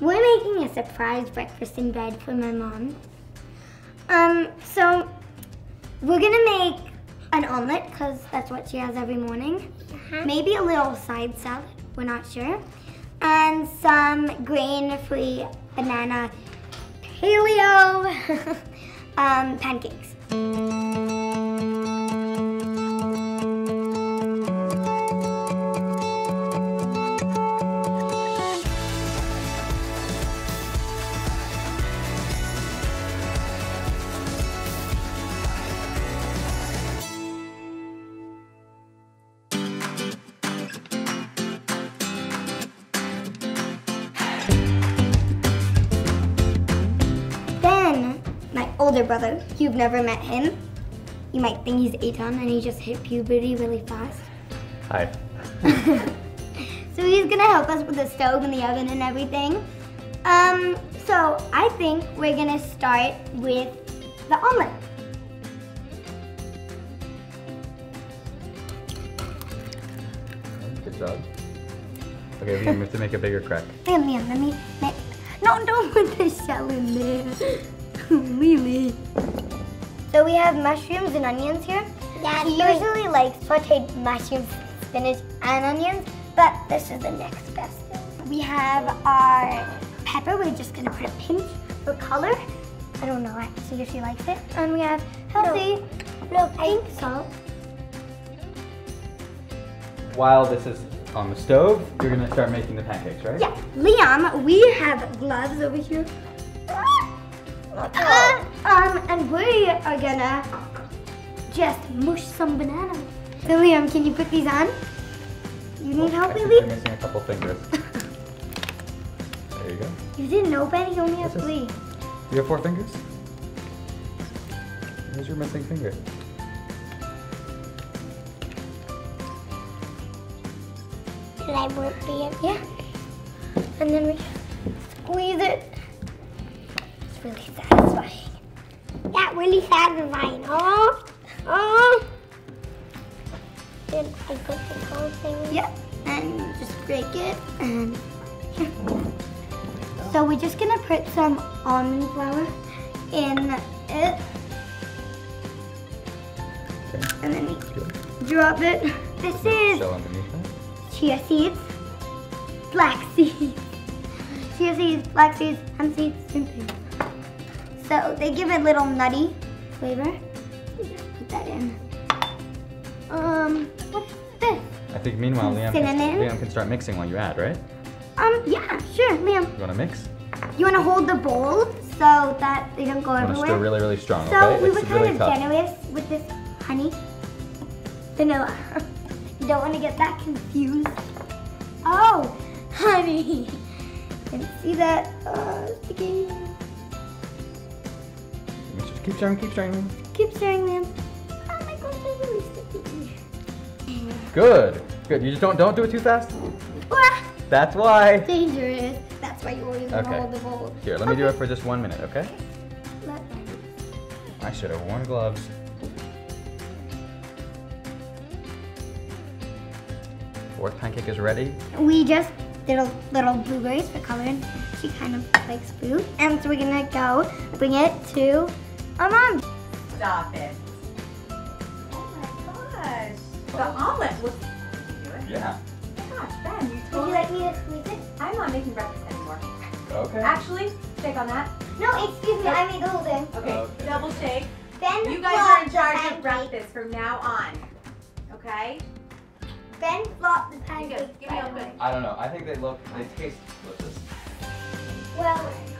We're making a surprise breakfast in bed for my mom. So we're gonna make an omelet, because that's what she has every morning. Maybe a little side salad, we're not sure. And some grain-free banana paleo pancakes. Older brother, you've never met him. You might think he's Eitan and he just hit puberty really fast. Hi. So he's gonna help us with the stove and the oven and everything. So I think we're gonna start with the omelet. Good job. Okay, we have to make a bigger crack. Liam, let me. No, don't put the shell in there. Really? So we have mushrooms and onions here. Yeah, we usually like sauteed mushrooms, spinach, and onions, but this is the next best thing. We have our pepper. We're just gonna put a pinch for color. I don't know actually if she likes it. And we have healthy little pink salt. While this is on the stove, you're gonna start making the pancakes, right? Yeah. Liam, we have gloves over here. And we are gonna just mush some bananas. So Liam, can you put these on? You need help, baby? I'm missing a couple fingers. There you go. You didn't know, Betty, you only have three. You have 4 fingers? Where's your missing finger? Can I work it? Yeah. And then we squeeze it. Really satisfying. Yeah, really satisfying. Oh. Then I put the whole thing. Yep. And just break it. And here. So we're just gonna put some almond flour in it. Okay. And then we drop it. This is chia seeds, black seeds, chia seeds, black seeds, hemp seeds, shrimp seeds. So they give it a little nutty flavor. Put that in. What's this? I think meanwhile Liam can start mixing while you add, right? Yeah, sure, Liam. You wanna mix? You wanna hold the bowl so that they don't go everywhere. It's really, really strong, so okay? We were kind of generous with this honey. Vanilla. You don't wanna get that confused. Oh, honey. Can you see that? Sticky. Keep stirring, keep stirring. Keep stirring them. Oh my gosh, they're really sticky. Good, good. You just don't do it too fast. That's why. Dangerous. That's why you always hold the bowl. Here, let me do it for just 1 minute, okay? I should have worn gloves. Fourth pancake is ready. We just did a little blueberries for coloring. She kind of likes food. And so we're gonna go bring it to our mom. Stop it. Oh my gosh. The omelet looks good. Yeah. Oh my gosh, Ben, you totally... Would you like me to squeeze it? I'm not making breakfast anymore. Okay. Actually, shake on that. No, excuse me, I made the whole thing. Okay, double shake. Ben, you guys are in charge of breakfast from now on. Okay? Ben flopped the pancakes. Give me a good. I don't know, I think they taste delicious. Well...